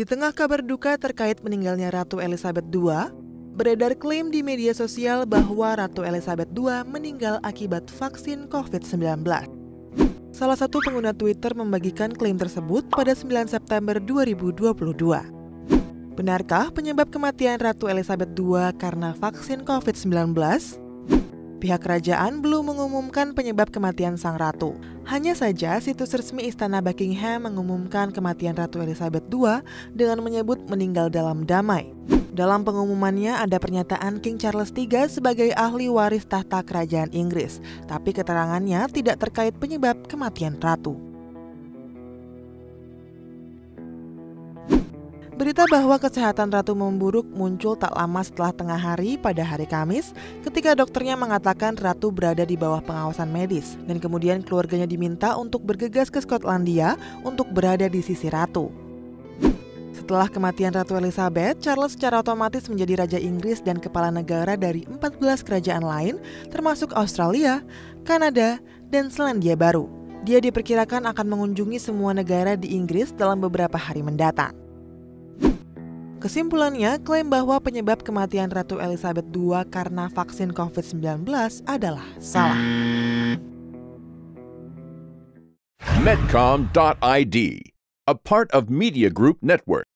Di tengah kabar duka terkait meninggalnya Ratu Elizabeth II, beredar klaim di media sosial bahwa Ratu Elizabeth II meninggal akibat vaksin COVID-19. Salah satu pengguna Twitter membagikan klaim tersebut pada 9 September 2022. Benarkah penyebab kematian Ratu Elizabeth II karena vaksin COVID-19? Pihak kerajaan belum mengumumkan penyebab kematian sang ratu. Hanya saja, situs resmi Istana Buckingham mengumumkan kematian Ratu Elizabeth II dengan menyebut meninggal dalam damai. Dalam pengumumannya ada pernyataan King Charles III sebagai ahli waris tahta kerajaan Inggris, tapi keterangannya tidak terkait penyebab kematian ratu. Berita bahwa kesehatan Ratu memburuk muncul tak lama setelah tengah hari pada hari Kamis ketika dokternya mengatakan Ratu berada di bawah pengawasan medis dan kemudian keluarganya diminta untuk bergegas ke Skotlandia untuk berada di sisi Ratu. Setelah kematian Ratu Elizabeth, Charles secara otomatis menjadi Raja Inggris dan kepala negara dari 14 kerajaan lain termasuk Australia, Kanada, dan Selandia Baru. Dia diperkirakan akan mengunjungi semua negara di Inggris dalam beberapa hari mendatang. Kesimpulannya, klaim bahwa penyebab kematian Ratu Elizabeth II karena vaksin COVID-19 adalah salah. Medcom.id, a part of Media Group Network.